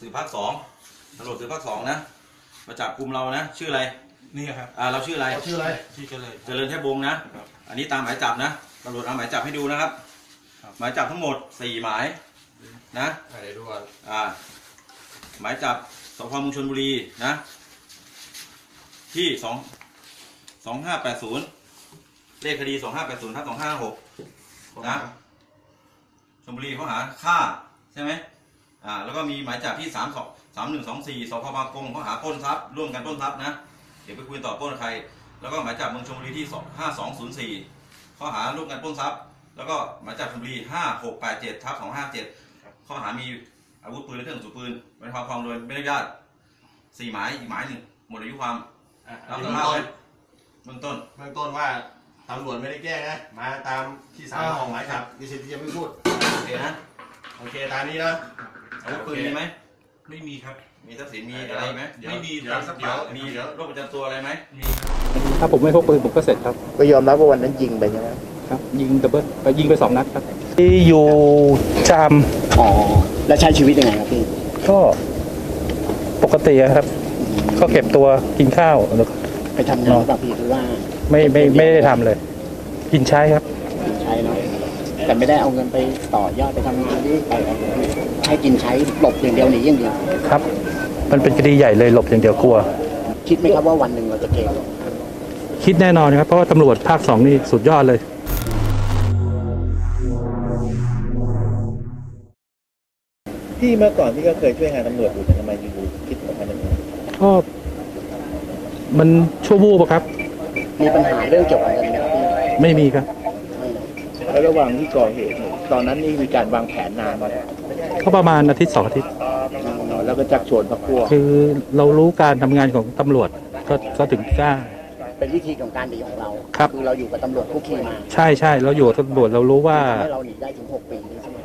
สืบภาคสองตำรวจสืบภาคสองนะมาจับกลุ่มเรานะชื่ออะไรนี่ครับเราชื่ออะไรชื่อเจริญเทพวงศ์นะอันนี้ตามหมายจับนะตำรวจเอาหมายจับให้ดูนะครับหมายจับทั้งหมด4หมายนะหมายจับสพ.เมืองชลบุรีนะที่2580เลขคดี2580ทับ2556นะชลบุรีข้อหาฆ่าใช่ไหมแล้วก็มีหมายจับที่3124สพบางกงข้อหาปล้นทรัพย์ร่วมกันปล้นทรัพย์นะเดี๋ยวไปคุยต่อปล้นใครแล้วก็หมายจับเมืองชลบุรีที่5204ข้อหาร่วมกันปล้นทรัพย์แล้วก็หมายจับชลบุรี5687ทับ257ข้อหามีอาวุธปืนและเครื่องกระสุนปืนไว้ในครอบครองโดยไม่ได้อนุญาต4หมายอีกหมายหนึ่งหมดอายุความรับสารภาพไหมเบื้องต้นว่าตำรวจไม่ได้แก้นะมาตามที่ศาลออกหมายจับดิฉันยังไม่พูดโอเคนะโอเคตามนี้นะอาวุธปืนมีไหมไม่มีครับมีทรัพย์สินมีอะไรไหมไม่มีทรัพย์สินมีโรคประจำตัวอะไรไหมมีถ้าผมไม่พกปืนผมก็เสร็จครับก็ยอมรับว่าวันนั้นยิงไปใช่ไหมครับยิงแต่เบิ้ลไปยิงไป2 นัดครับที่อยู่จามอ๋อแล้วใช้ชีวิตยังไงครับพี่ก็ปกติครับก็เก็บตัวกินข้าวแล้วไปทำงานแบบนี้หรือว่าไม่ได้ทำเลยกินใช้ครับกินใช้เนาะแต่ไม่ได้เอาเงินไปต่อยอดไปทำงานที่ไปให้กินใช้หลบอย่างเดียวหนีอย่างเดียวครับมันเป็นคดีใหญ่เลยหลบอย่างเดียวกลัวคิดไหมครับว่าวันหนึ่งเราจะเก่งคิดแน่นอนครับเพราะว่าตำรวจภาค2นี่สุดยอดเลยพี่เมื่อก่อนที่ก็เคยช่วยงานตำรวจอยู่แต่ทำไมอยู่คิดออกมาแบบนี้ก็มันชั่ววูบครับมีปัญหาเรื่องเกี่ยวกับอะไรไม่มีครับแล้วระหว่างที่ก่อเหตุตอนนั้นนี่มีการวางแผนนานมาก็ประมาณ1-2 อาทิตย์แล้วก็จักชวนพรรคพวกคือเรารู้การทำงานของตำรวจก็ถึงกล้าเป็นวิธีของการหนีของเราครับคือเราอยู่กับตำรวจคุกคีมาใช่เราอยู่กับตำรวจเรารู้ว่าเราหนีได้ถึง6 ปีใช่ไหม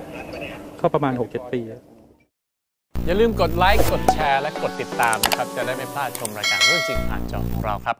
ก็ประมาณ6-7 ปีอย่าลืมกดไลค์กดแชร์และกดติดตามนะครับจะได้ไม่พลาดชมรายการเรื่องจริงผ่านจอของเราครับ